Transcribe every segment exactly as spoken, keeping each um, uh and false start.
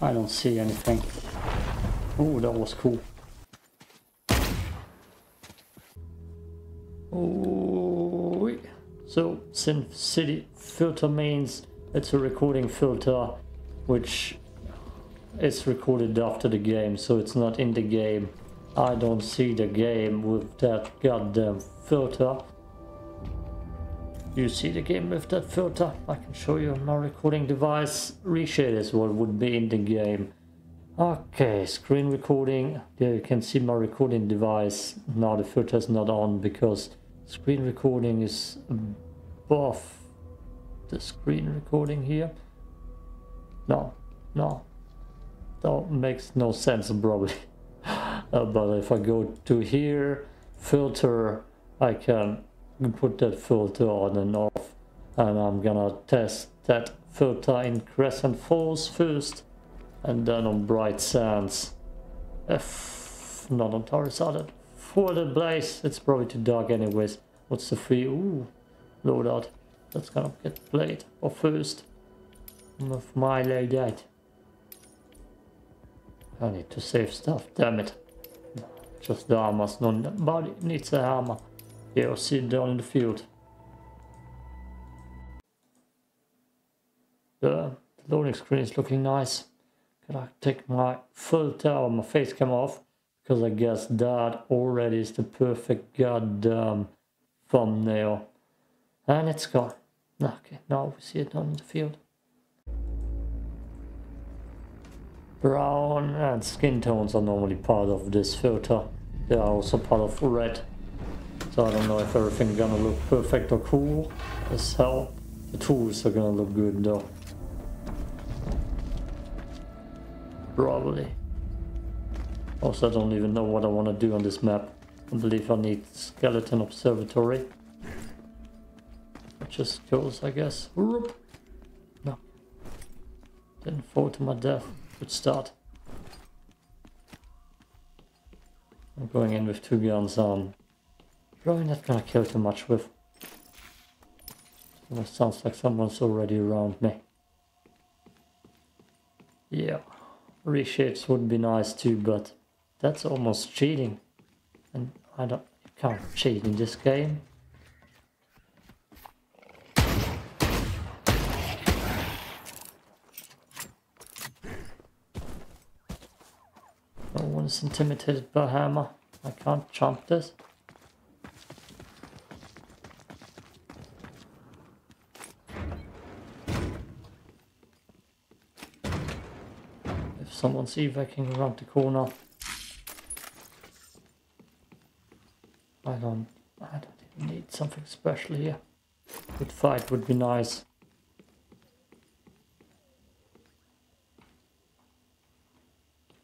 I don't see anything. Oh, that was cool. Oh, yeah. So Sin City Filter means it's a recording filter which is recorded after the game, so it's not in the game. I don't see the game with that goddamn filter. You see the game with that filter? I can show you my recording device. Reshade is what would be in the game. Okay, screen recording. There you can see my recording device. Now the filter is not on because screen recording is above the screen recording here. No, no. That makes no sense probably. Uh, but if I go to here, filter, I can put that filter on and off, and I'm gonna test that filter in Crescent Falls first, and then on Bright Sands. If not on Taurus Island, for the place, it's probably too dark anyways. What's the free? Ooh, loadout. That's gonna get played or first. With my like that. I need to save stuff. Damn it. Just the armors, nobody needs a hammer. Yeah, I'll see it down in the field. The loading screen is looking nice. Can I take my filter or my face cam off? Because I guess that already is the perfect goddamn thumbnail. And it's gone. Okay, now we see it down in the field. Brown and skin tones are normally part of this filter. They are also part of red. So I don't know if everything's gonna look perfect or cool as hell. The tools are gonna look good though. Probably. Also, I don't even know what I wanna do on this map. I believe I need Skeleton Observatory. It just goes, I guess. Whoop. No. Didn't fall to my death. Good start. I'm going in with two guns on. Probably not gonna kill too much with. It sounds like someone's already around me. Yeah, reshapes would be nice too, but that's almost cheating. And I don't, you can't cheat in this game. Is intimidated by hammer. I can't jump this. If someone's evacuating around the corner, I don't. I don't even need something special here. Good fight would be nice.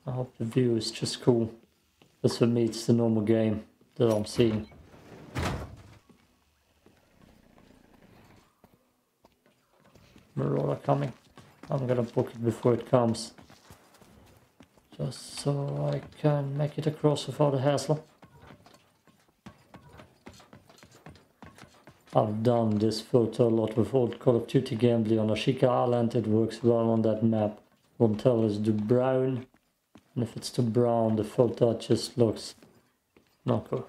I hope the view is just cool, because for me it's the normal game that I'm seeing. Marauder coming. I'm gonna book it before it comes. Just so I can make it across without a hassle. I've done this filter a lot with old Call of Duty gameplay on Ashika Island. It works well on that map. One tell is the brown. And if it's too brown, the filter just looks not cool.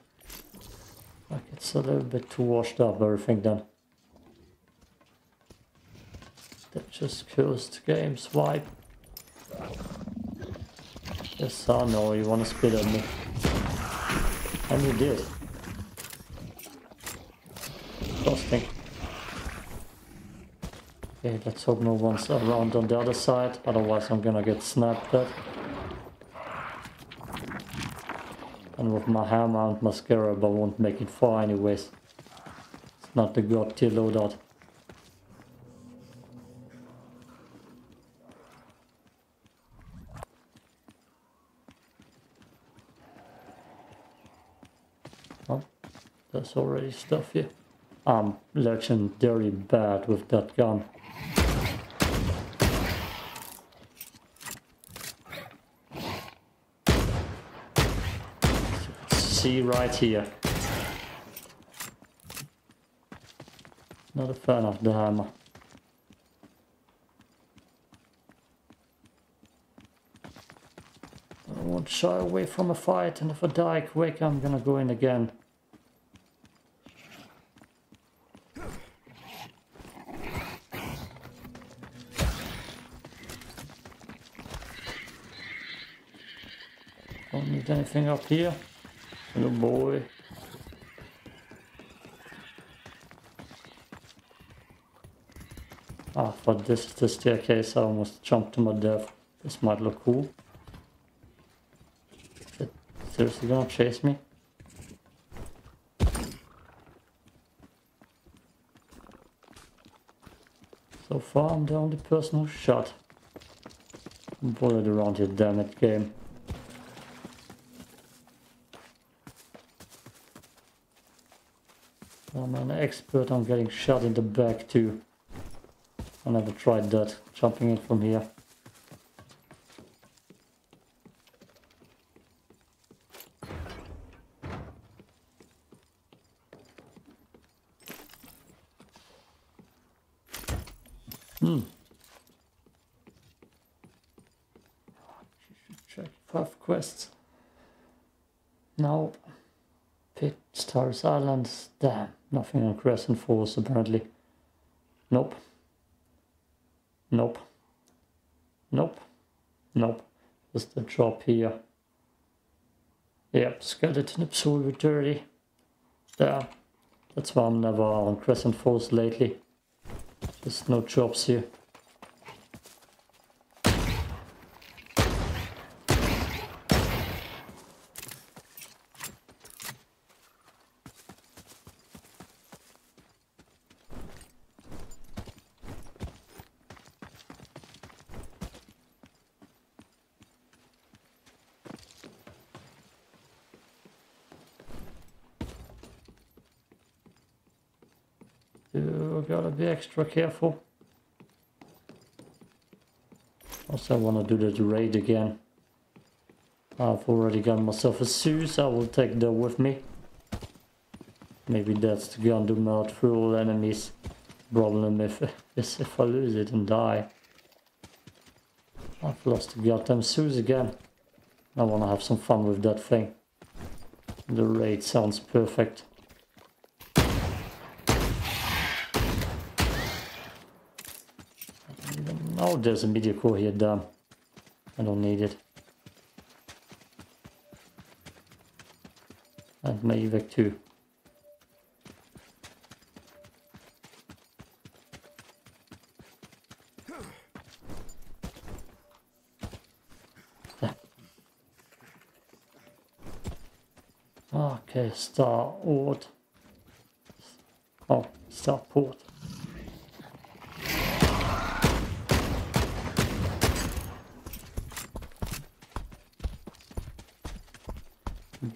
Like it's a little bit too washed up, everything done. That just kills the game, swipe. Yes, I know, you wanna spit at me. And you did. Disgusting. Okay, let's hope no one's around on the other side, otherwise I'm gonna get snapped at. And with my hammer and mascara, but I won't make it far anyways. It's not the god tier loadout. Oh, there's already stuff here. I'm legendary bad with that gun. See right here. Not a fan of the hammer. won't shy away from a fight, and if I die quick, I'm gonna go in again. Don't need anything up here. Oh boy. Ah, but this is the staircase. I almost jumped to my death. This might look cool. Is it seriously gonna chase me? So far, I'm the only person who shot. I'm bullied around here, damn it, game. I'm an expert on getting shot in the back, too. I never tried that, jumping in from here. Hmm. Check five quests. No. Pit, Taurus Island, damn. Nothing on Crescent Falls, apparently. Nope. Nope. Nope. Nope. Just the drop here. Yep, Skeleton Observatory. There. That's why I'm never on Crescent Falls lately. There's no jobs here. You gotta be extra careful. Also, I wanna do that raid again. I've already got myself a Zeus, I will take that with me. Maybe that's gonna do melt through all enemies. Problem if, is if I lose it and die. I've lost the goddamn Zeus again. I wanna have some fun with that thing. The raid sounds perfect. Oh, there's a media core here, damn. I don't need it. And my evac too. Okay, star ort. Oh, star port.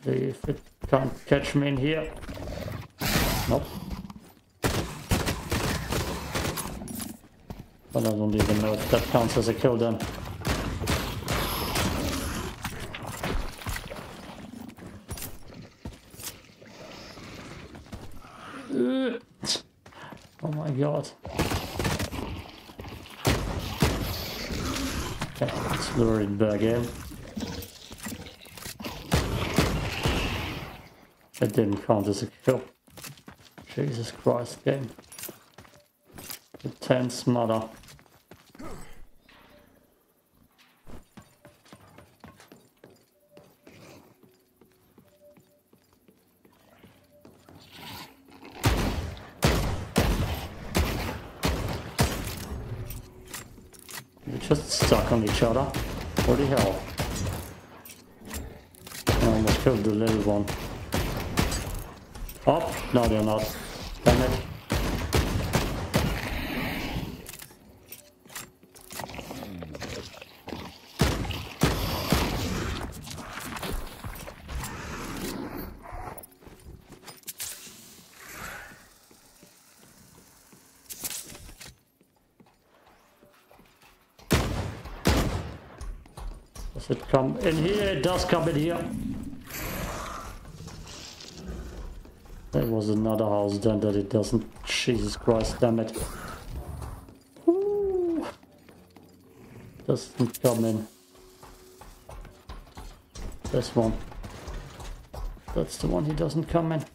If it can't catch me in here. Nope. But I don't even know if that counts as a kill then. Oh my god. Okay, let's lure it back in. That didn't count as a kill. Jesus Christ, game. The tense mother. They're just stuck on each other. What the hell? I almost killed the little one. Oh, no they're not. Damn it. Does it come in here? It does come in here. There was another house then that it doesn't. Jesus Christ, damn it. Ooh. Doesn't come in. This one. That's the one he doesn't come in.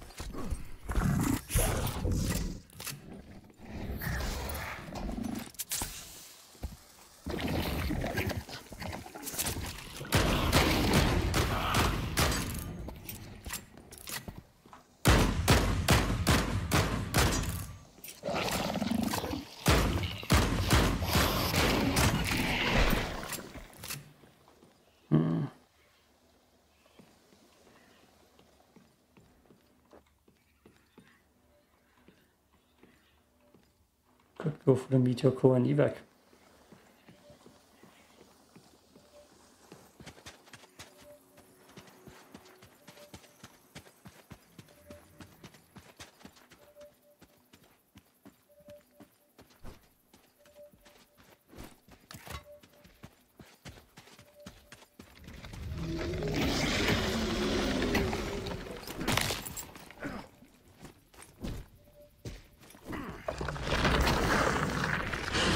Go for the meteor core and evac.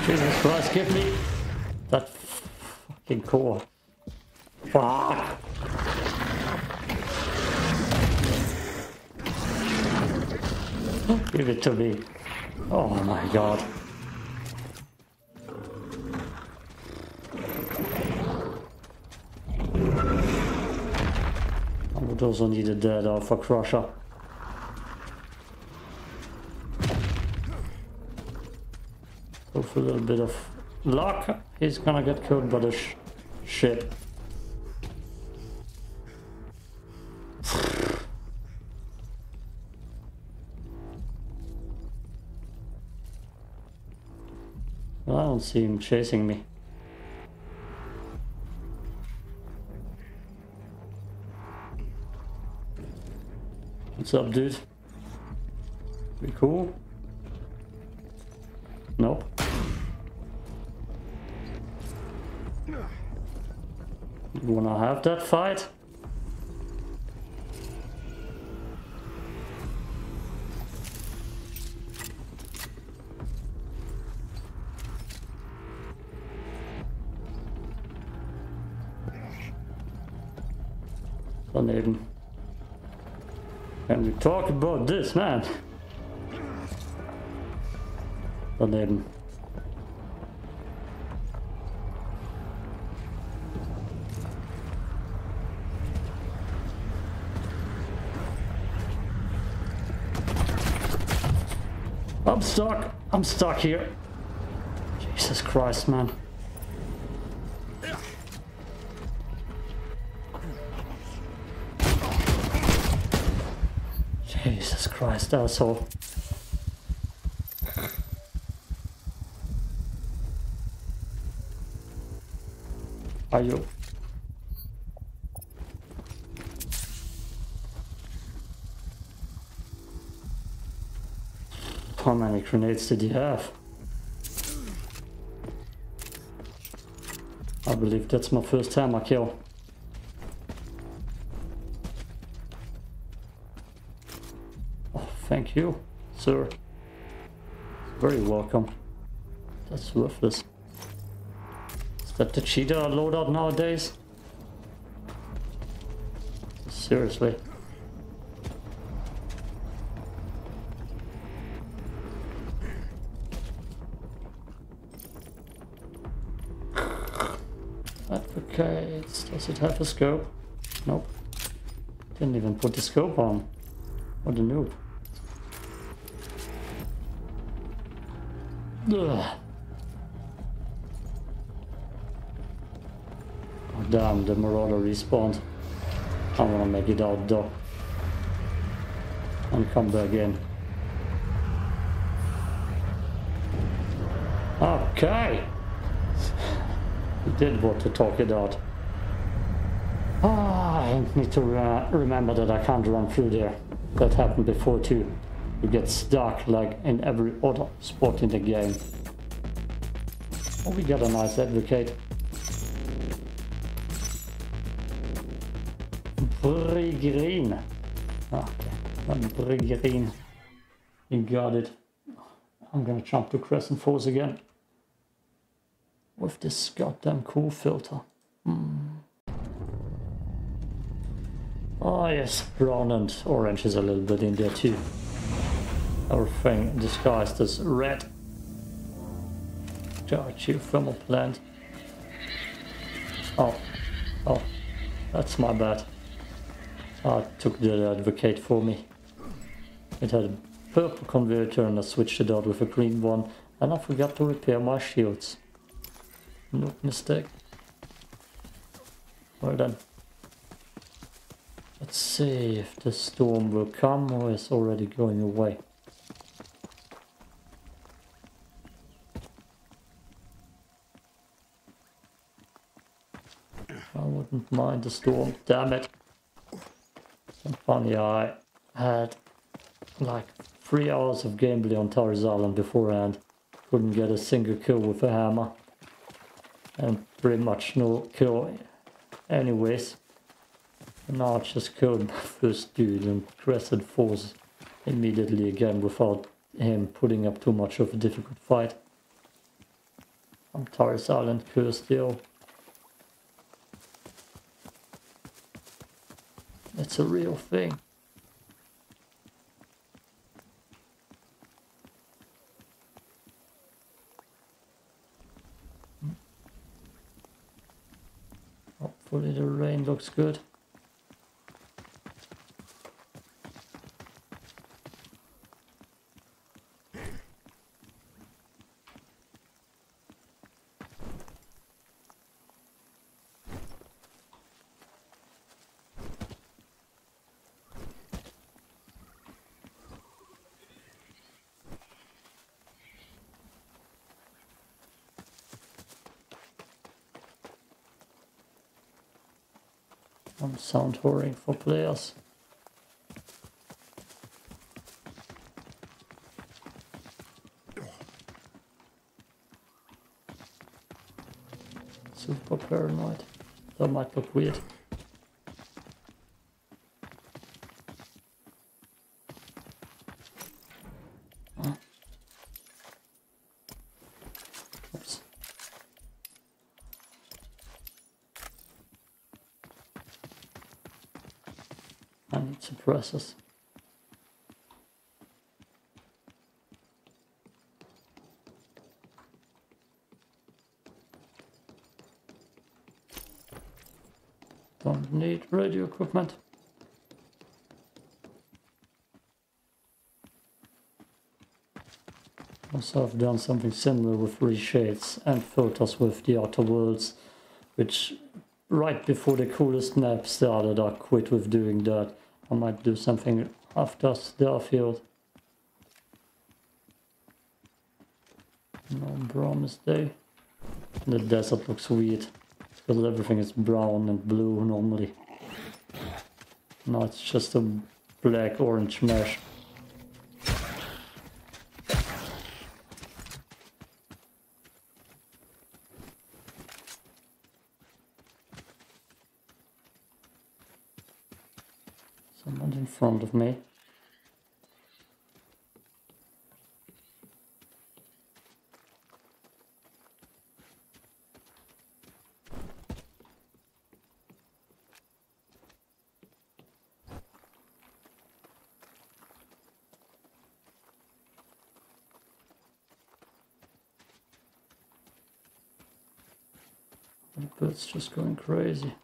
Jesus Christ, give me that fucking core. Fuck. Give it to me. Oh my god. I would also need a dead Alpha Crusher. A little bit of luck, he's gonna get killed by the sh shit. I don't see him chasing me. What's up, dude? We cool? Nope. You wanna have that fight? Daneben. Can we talk about this, man? Daneben. I'm stuck. I'm stuck here. Jesus Christ, man. Jesus Christ, asshole. Are you? How many grenades did he have? I believe that's my first hammer kill. Oh, thank you, sir. Very welcome. That's worthless. Is that the cheetah loadout nowadays? Seriously. Okay, does it have a scope? Nope. Didn't even put the scope on. What a noob. Ugh. Oh damn, the Marauder respawned. I wanna make it out though. And come back in. Okay! We did want to talk it out. Ah, I need to uh, remember that I can't run through there. That happened before too. You get stuck like in every other spot in the game. Oh, we got a nice advocate. Brigreen. Okay, Brigreen. You got it. I'm gonna jump to Crescent Falls again. With this goddamn cool filter. Mm. Oh yes, brown and orange is a little bit in there too. Our thing disguised as red. Geothermal plant. Oh, oh, that's my bad. I took the advocate for me. It had a purple converter and I switched it out with a green one. And I forgot to repair my shields. No mistake. Well done. Let's see if the storm will come or is already going away. I wouldn't mind the storm, damn it. And funny, I had like three hours of gameplay on Taurus Island beforehand. Couldn't get a single kill with a hammer. And pretty much no kill anyways. And now I just killed my first dude in Crescent Falls immediately again without him putting up too much of a difficult fight. I'm Taurus Island cursed, yo. It's a real thing. Hopefully the rain looks good. I'm sound whoring for players. Super paranoid. That might look weird. Suppressors. Don't need radio equipment. Also, I've done something similar with reshades and filters with The Outer Worlds, which right before the coolest map started, I quit with doing that. I might do something after Starfield. No promise day. The desert looks weird because everything is brown and blue normally. Now it's just a black orange mesh. Front of me. The bird's just going crazy.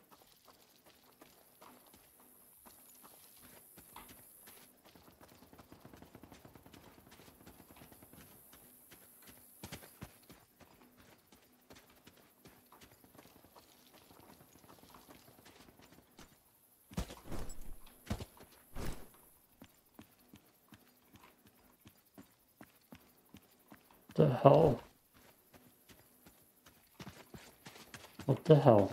What the hell? What the hell?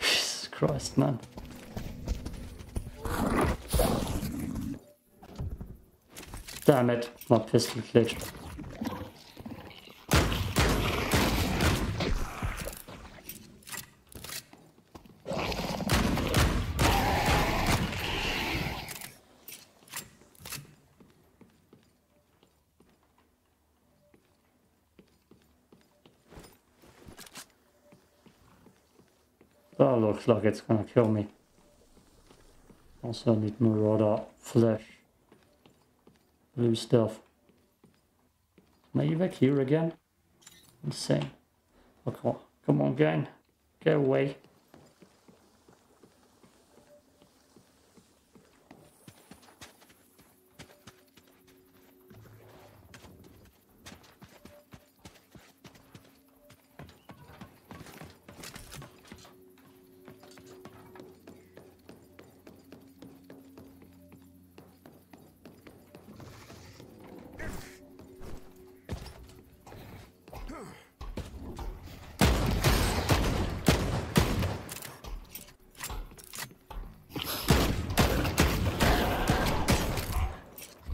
Jesus Christ, man. Damn it, my pistol glitched. That looks like it's gonna kill me. Also need more other flesh. Blue stuff. Am I back here again? Insane. Okay, come on gang. Get away.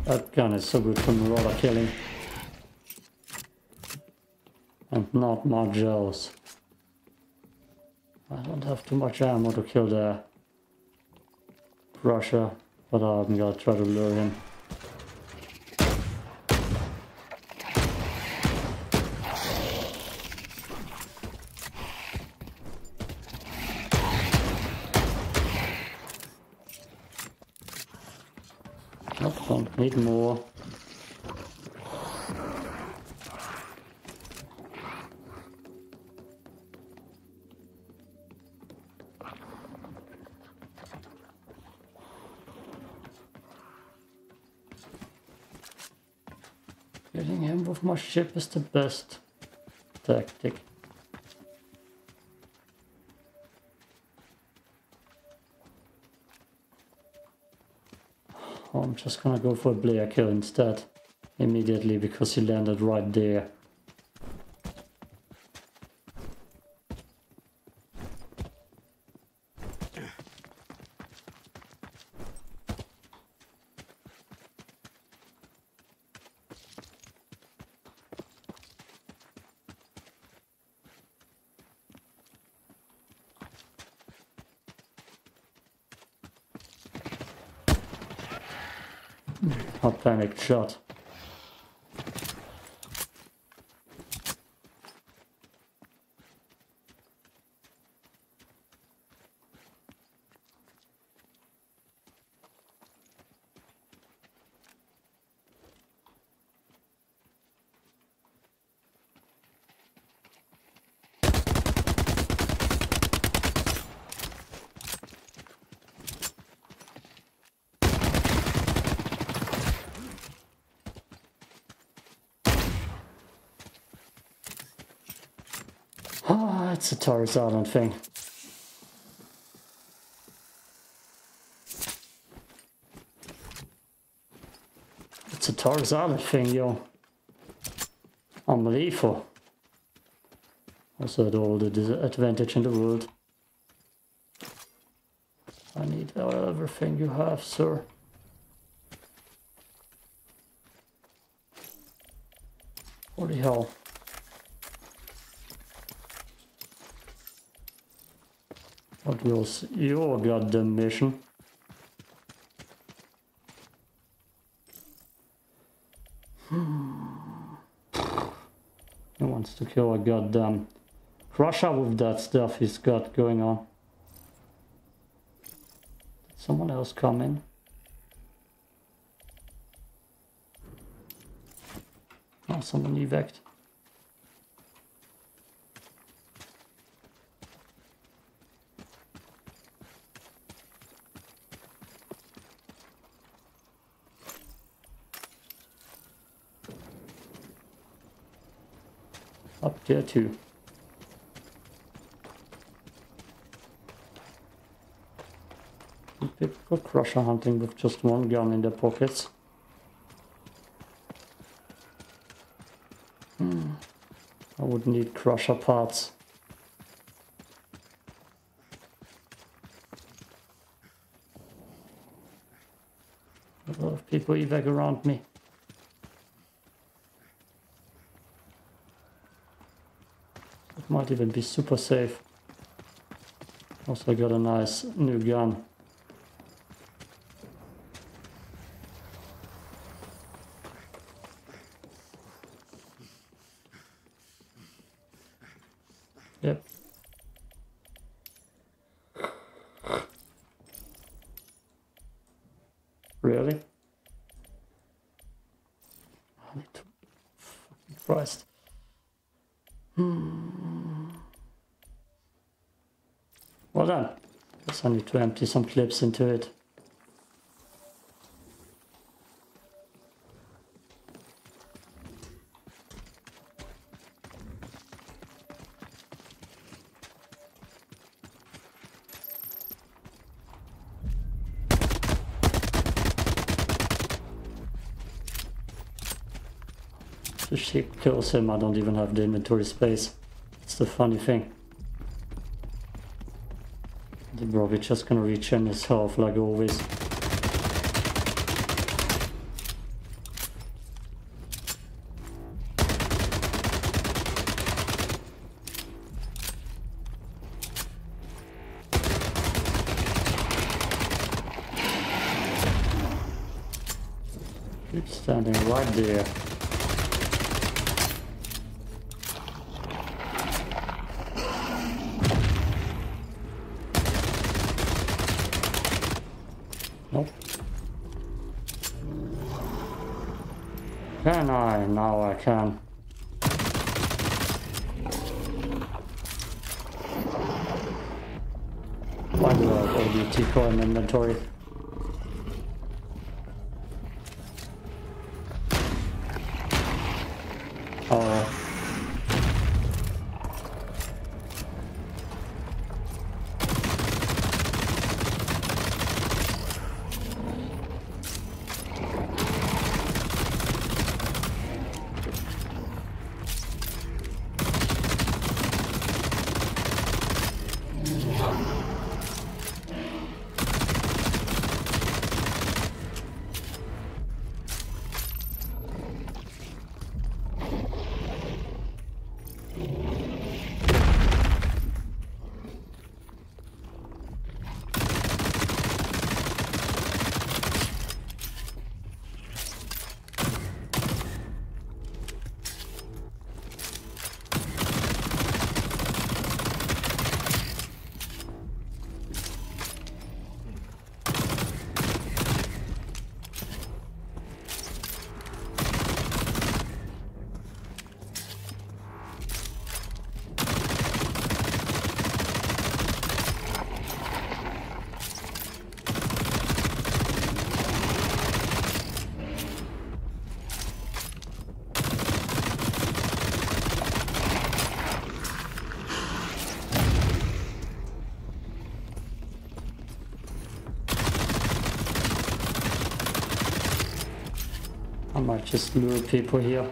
That gun is so good for marauder killing. And not much else. I don't have too much ammo to kill the Russia, but I'm gonna try to lure him. Need more. Getting him with my ship is the best tactic. I'm just gonna go for a player kill instead, immediately, because he landed right there. A panic shot. It's a Taurus Island thing. It's a Taurus Island thing, yo. Unbelievable. Also had all the disadvantage in the world. I need everything you have, sir. Holy hell. What was your goddamn mission? Who wants to kill a goddamn Crusher with that stuff he's got going on? Did someone else come in? Oh, someone evac'd. Up there too. People Crusher hunting with just one gun in their pockets. Hmm. I would need Crusher parts. A lot of people evac around me. Might even be super safe. Also got a nice new gun. Yep. Really? Holy fucking Christ. Hmm. Well done. Guess I need to empty some clips into it. The ship kills him, I don't even have the inventory space. It's the funny thing. The bro, we're just gonna reach in his half like always. Keep standing right there. Can I? Now I can. Why do I have O D T coin inventory? Oh. I might just lure people here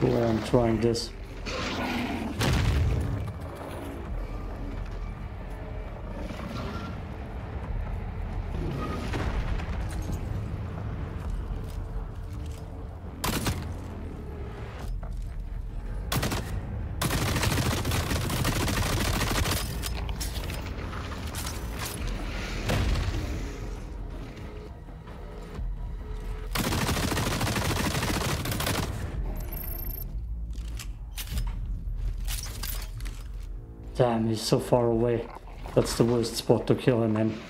where I'm trying this. Damn, he's so far away. That's the worst spot to kill him in.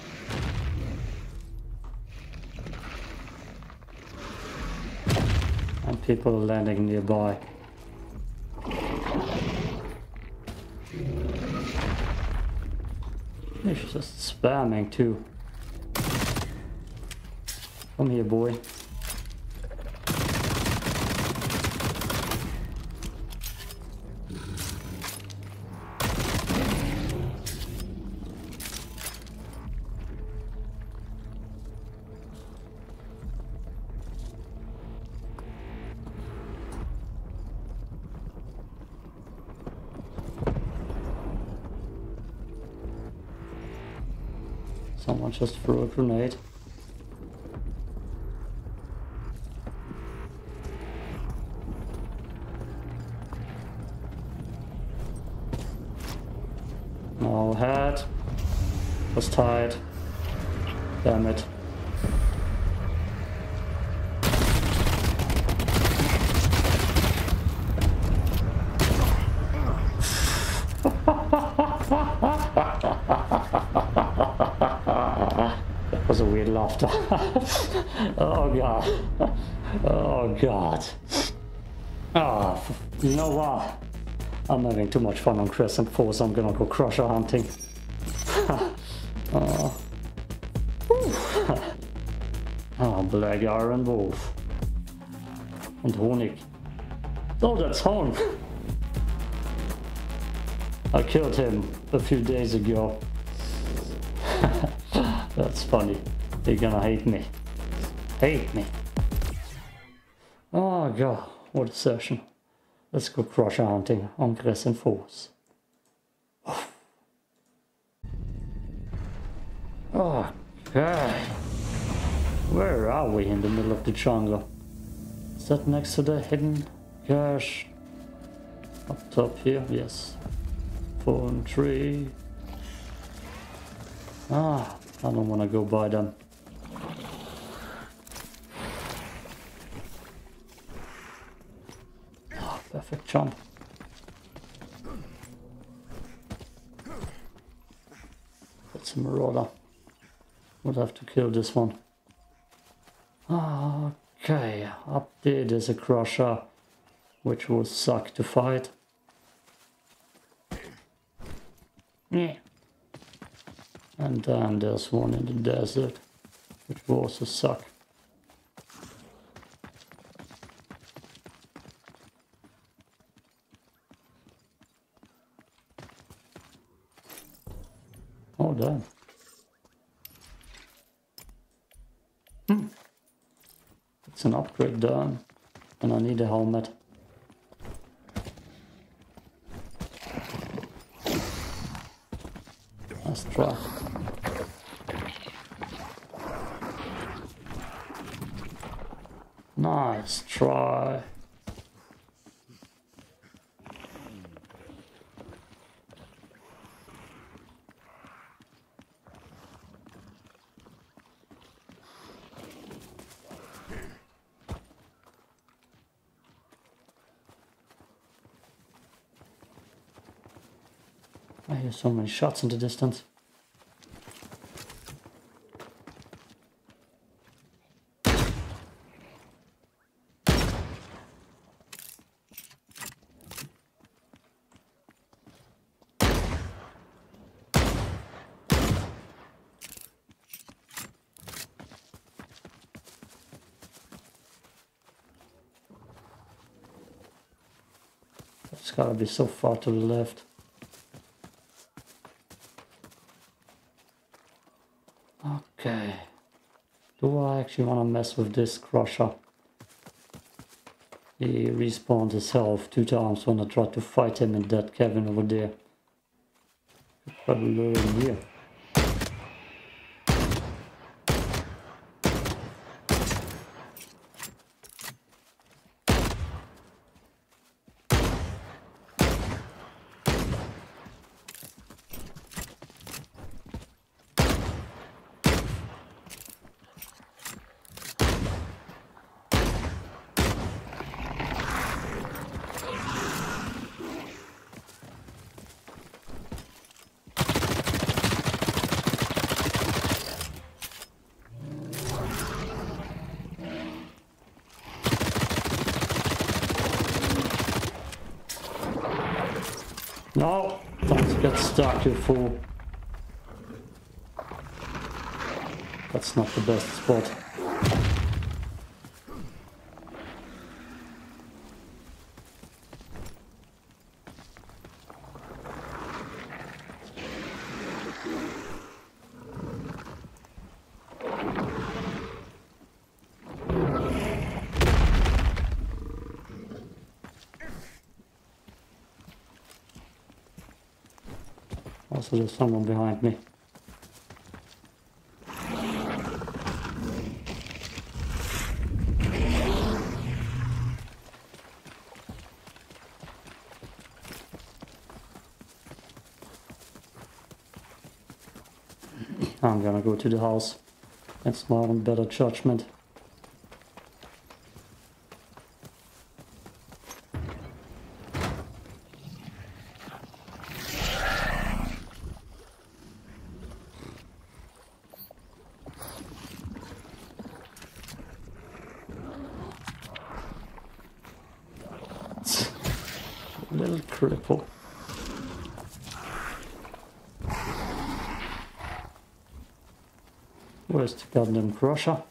And people are landing nearby. He's just spamming too. Come here, boy. Someone just threw a grenade. No hat. Was tied. Damn it. was a weird laughter. Oh god. Oh god. Ah, oh, you know what? I'm having too much fun on Crescent Falls, I'm gonna go crusher hunting. Oh. Oh, Black Iron Wolf. Und Honig. Oh, that's home. I killed him a few days ago. That's funny. They're gonna hate me. Hate me. Oh god, what a session. Let's go crusher hunting on Crescent Falls. Oh god. Where are we in the middle of the jungle? Is that next to the hidden cache? Up top here, yes. Phone tree. Ah, I don't want to go by them. Oh, perfect jump. That's a marauder. We'll have to kill this one. Okay, up there there's a crusher, which will suck to fight. Yeah. And then there's one in the desert, which will also suck. Oh damn. Hmm. It's an upgrade done, and I need a helmet. Let's try. Nice try. I hear so many shots in the distance. It's gotta be so far to the left. Okay. Do I actually want to mess with this crusher? He respawned himself two times when I tried to fight him in that cabin over there. Could probably lure him here. No, don't get stuck, you fool. That's not the best spot. Also, there's someone behind me. I'm gonna go to the house and smart and better judgment. little cripple. Where's the goddamn crusher?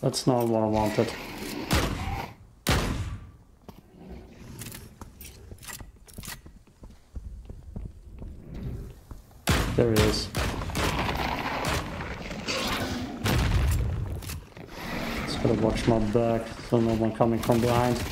That's not what I wanted. There it is. Just gotta watch my back so no one coming from behind.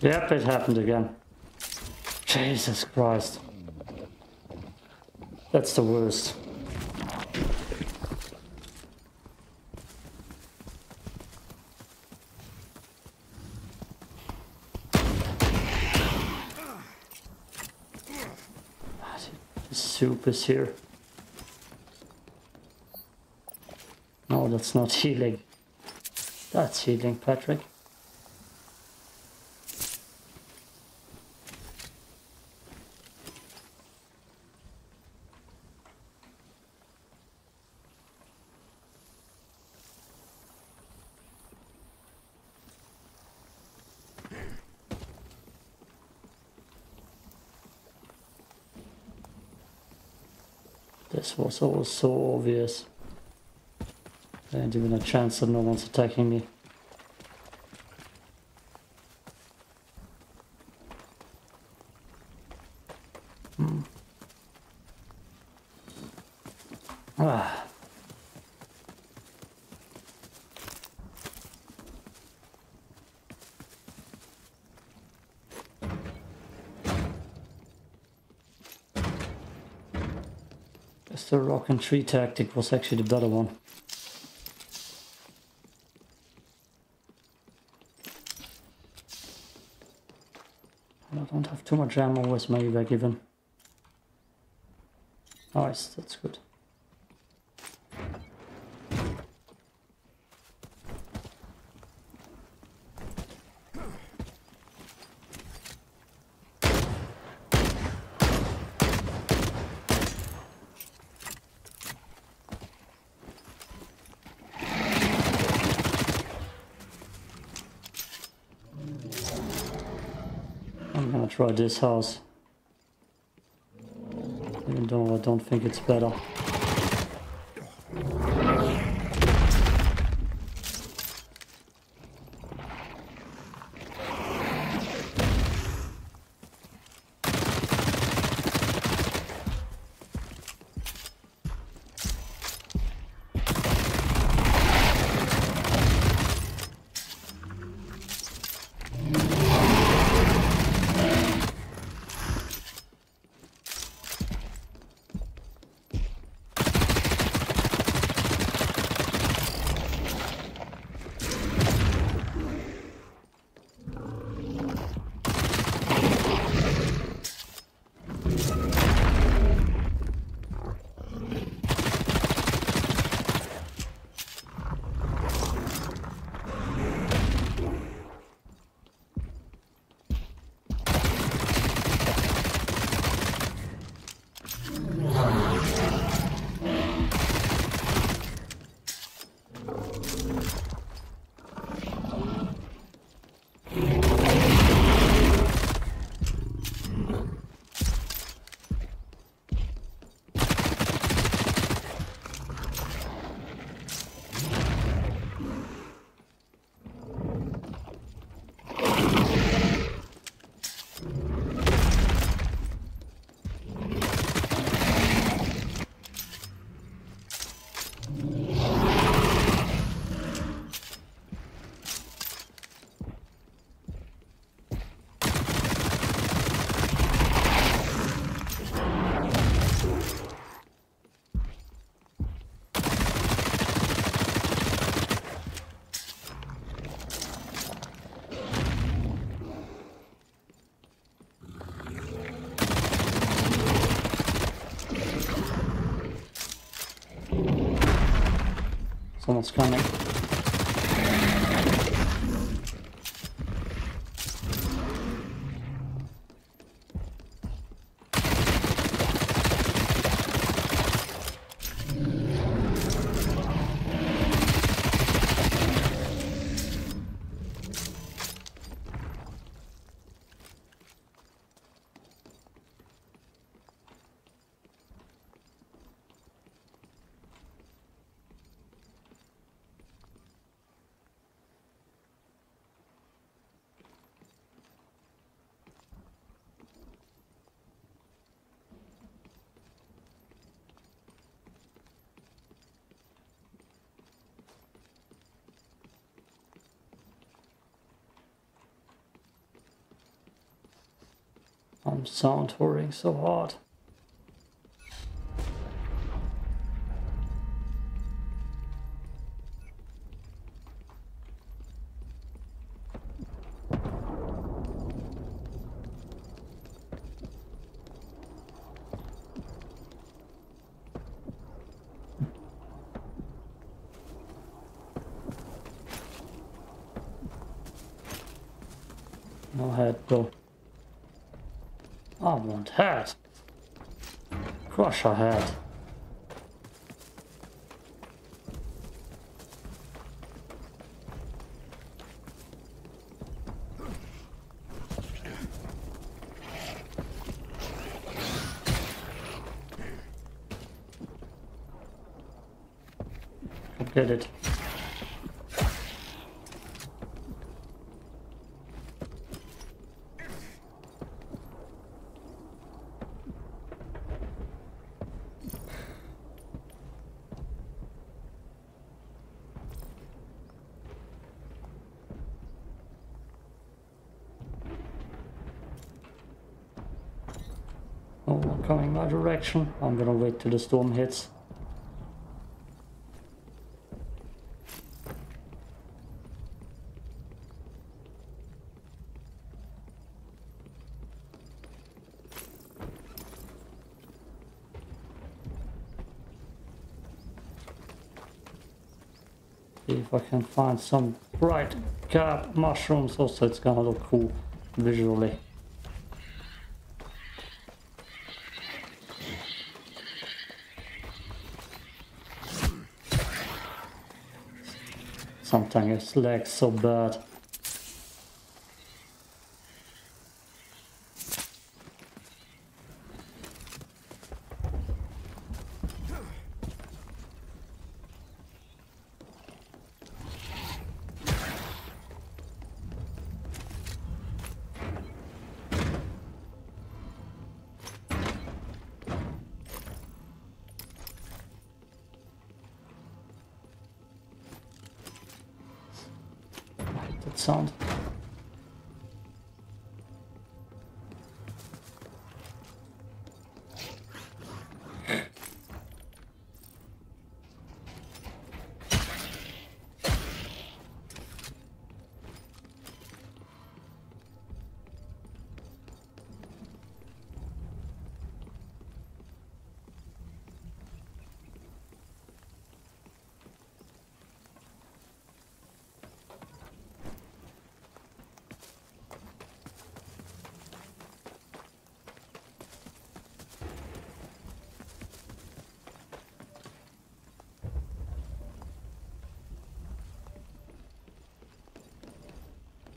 Yep, it happened again. Jesus Christ. That's the worst. The soup is here. No, that's not healing. That's healing, Patrick. This was all so obvious. There ain't even a chance that no one's attacking me. Hmm. Ah. The rock and tree tactic was actually the better one. And I don't have too much ammo with my evac even. Nice, that's good. Try this house, even though I don't think it's better. Someone's coming. I'm sound touring so hard. No head, go. I want hat. Crush a hat. Get it. Coming my direction. I'm gonna wait till the storm hits. See if I can find some bright carp mushrooms. Also, it's gonna look cool visually. Sometimes it's lag so bad. Sound.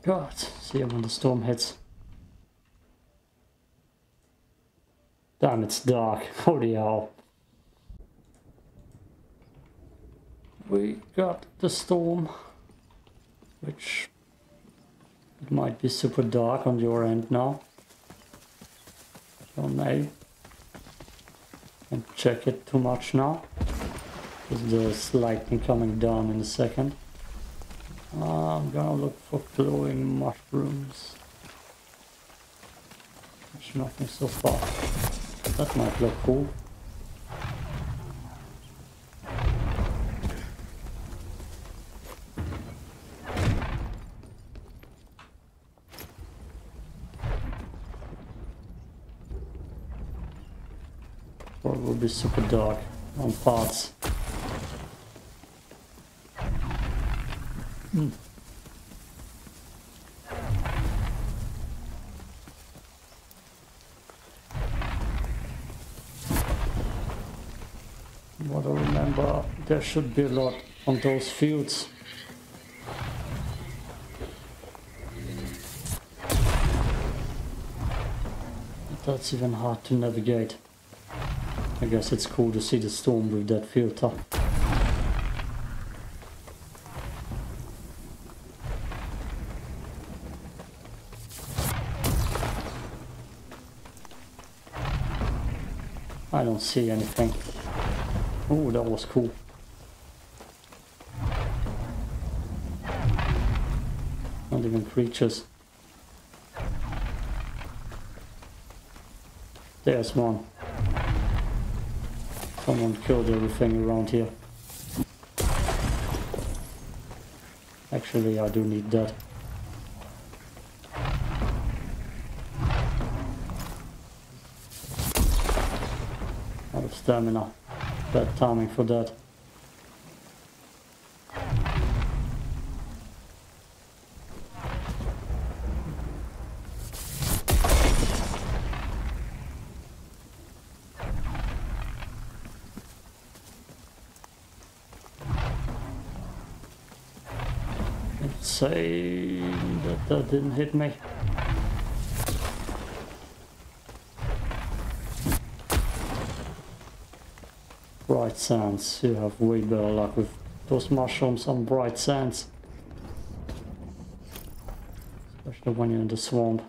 God, see when the storm hits. Damn, it's dark. Holy hell. We got the storm, which it might be super dark on your end now. Don't know. Can't check it too much now, because there's lightning coming down in a second. I'm gonna look for glowing mushrooms. There's nothing so far. That might look cool. Or it will be super dark on parts. Mm. What I remember, there should be a lot on those fields. That's even hard to navigate. I guess it's cool to see the storm with that filter. I don't see anything. Oh, that was cool. Not even creatures. There's one. Someone killed everything around here. Actually, I do need that. Out of stamina. Bad timing for that. Say that that didn't hit me. Bright Sands, you have way better luck with those mushrooms on Bright Sands. Especially when you're in the swamp.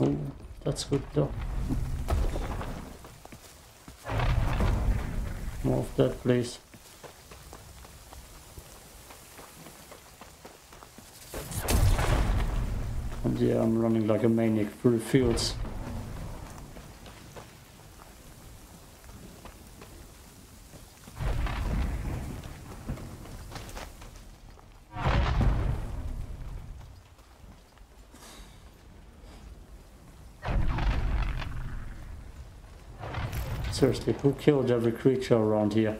Oh, that's good though. More of that, please. Yeah, I'm running like a maniac through the fields. Seriously, who killed every creature around here?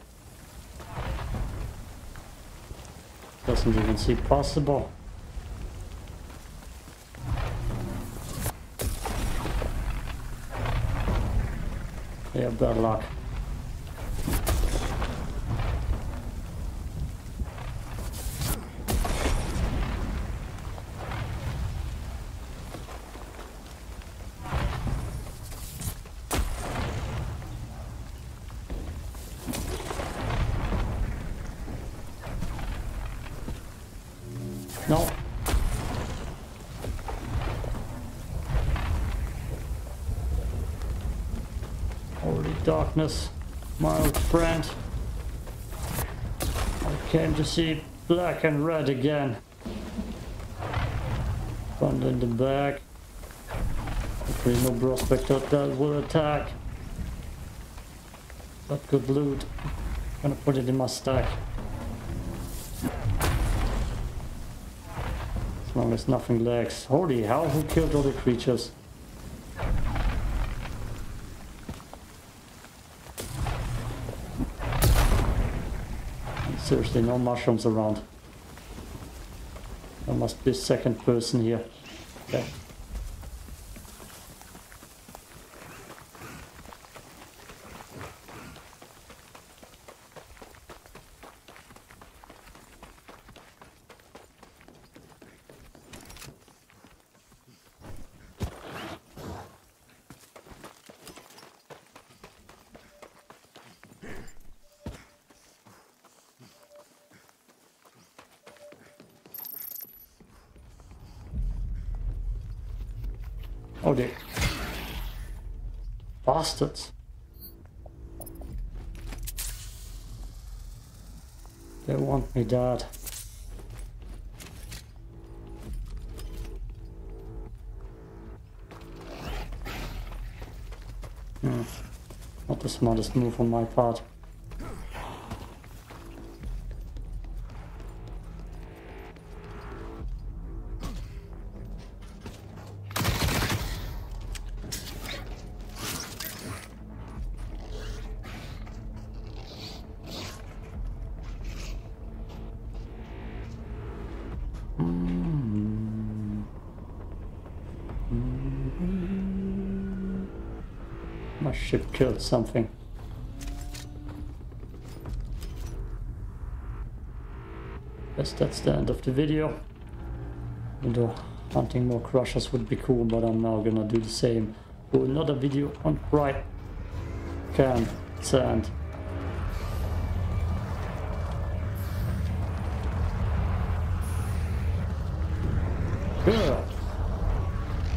Doesn't even seem possible. They have bad luck. No. Darkness, my old friend. I came to see black and red again. Thunder in the back. Hopefully no prospect of that will attack. But good loot. I'm gonna put it in my stack. As long as nothing lags. Holy hell, who killed all the creatures? Seriously, no mushrooms around. There must be a second person here. Okay. Oh dear. Bastards. They want me dead. Hmm. Not the smartest move on my part. Should kill something. Guess that's the end of the video. Although hunting more crushers would be cool, but I'm now gonna do the same. Do another video on Bright Sands. Good.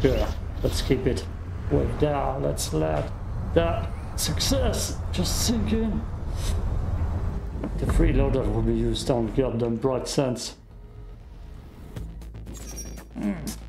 Good. Let's keep it. Wait, down. Let's let that success just sink in. The freeloader will be used on goddamn Bright Sands. Mm.